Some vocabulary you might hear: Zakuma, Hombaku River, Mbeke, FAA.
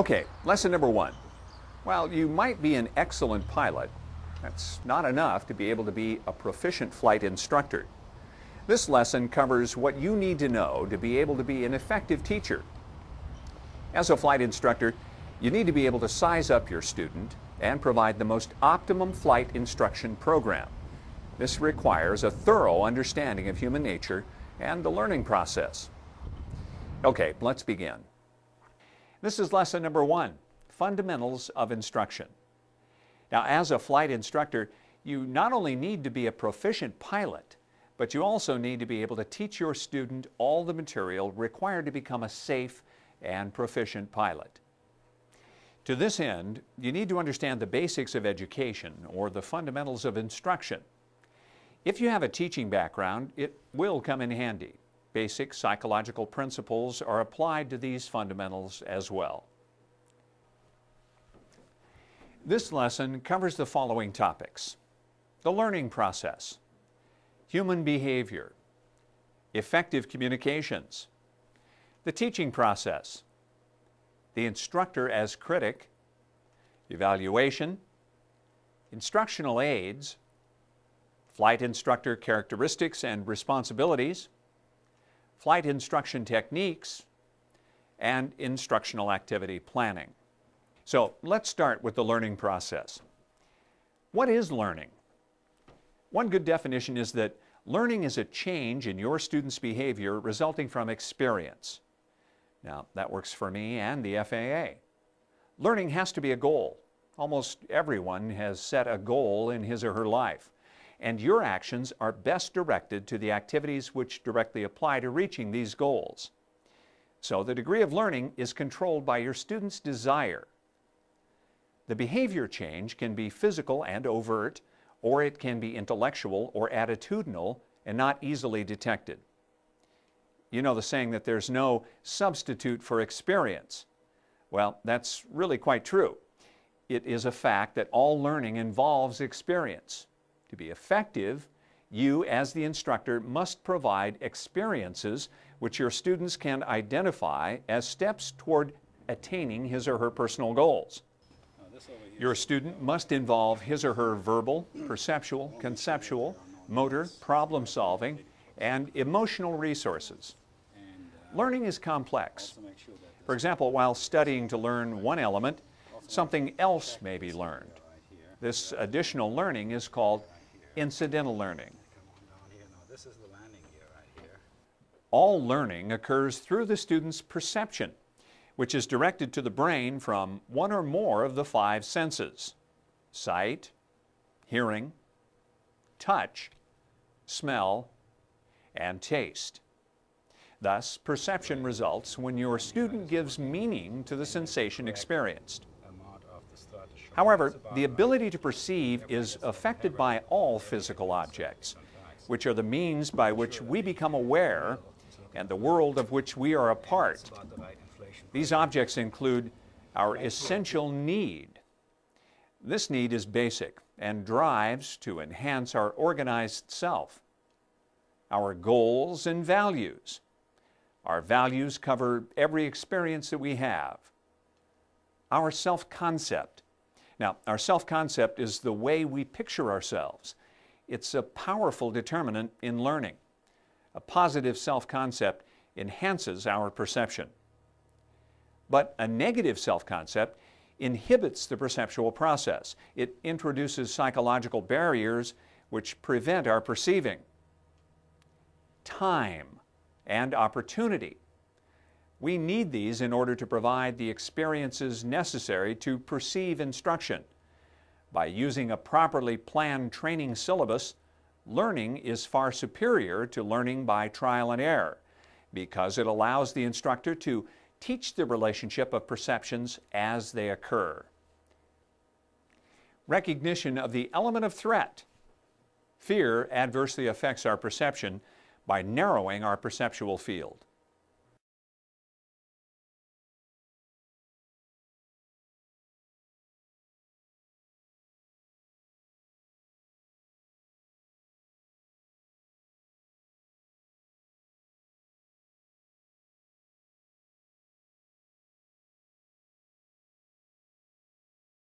Okay, lesson number one. While you might be an excellent pilot, that's not enough to be able to be a proficient flight instructor. This lesson covers what you need to know to be able to be an effective teacher. As a flight instructor, you need to be able to size up your student and provide the most optimum flight instruction program. This requires a thorough understanding of human nature and the learning process. Okay, let's begin. This is lesson number one, fundamentals of instruction. Now, as a flight instructor, you not only need to be a proficient pilot, but you also need to be able to teach your student all the material required to become a safe and proficient pilot. To this end, you need to understand the basics of education or the fundamentals of instruction. If you have a teaching background, it will come in handy. Basic psychological principles are applied to these fundamentals as well. This lesson covers the following topics: the learning process, human behavior, effective communications, the teaching process, the instructor as critic, evaluation, instructional aids, flight instructor characteristics and responsibilities, flight instruction techniques, and instructional activity planning. So let's start with the learning process. What is learning? One good definition is that learning is a change in your student's behavior resulting from experience. Now, that works for me and the FAA. Learning has to be a goal. Almost everyone has set a goal in his or her life, and your actions are best directed to the activities which directly apply to reaching these goals. So the degree of learning is controlled by your student's desire. The behavior change can be physical and overt, or it can be intellectual or attitudinal and not easily detected. You know the saying that there's no substitute for experience. Well, that's really quite true. It is a fact that all learning involves experience. To be effective, you as the instructor must provide experiences which your students can identify as steps toward attaining his or her personal goals. Your student must involve his or her verbal, perceptual, conceptual, motor, problem-solving, and emotional resources. Learning is complex. For example, while studying to learn one element, something else may be learned. This additional learning is called incidental learning. All learning occurs through the student's perception, which is directed to the brain from one or more of the five senses: sight, hearing, touch, smell, and taste. Thus, perception results when your student gives meaning to the sensation experienced. However, the ability to perceive is affected by all physical objects, which are the means by which we become aware and the world of which we are a part. These objects include our essential need. This need is basic and drives to enhance our organized self, our goals and values. Our values cover every experience that we have. Our self-concept. Now, our self-concept is the way we picture ourselves. It's a powerful determinant in learning. A positive self-concept enhances our perception. But a negative self-concept inhibits the perceptual process. It introduces psychological barriers which prevent our perceiving. Time and opportunity. We need these in order to provide the experiences necessary to perceive instruction. By using a properly planned training syllabus, learning is far superior to learning by trial and error because it allows the instructor to teach the relationship of perceptions as they occur. Recognition of the element of threat. Fear adversely affects our perception by narrowing our perceptual field.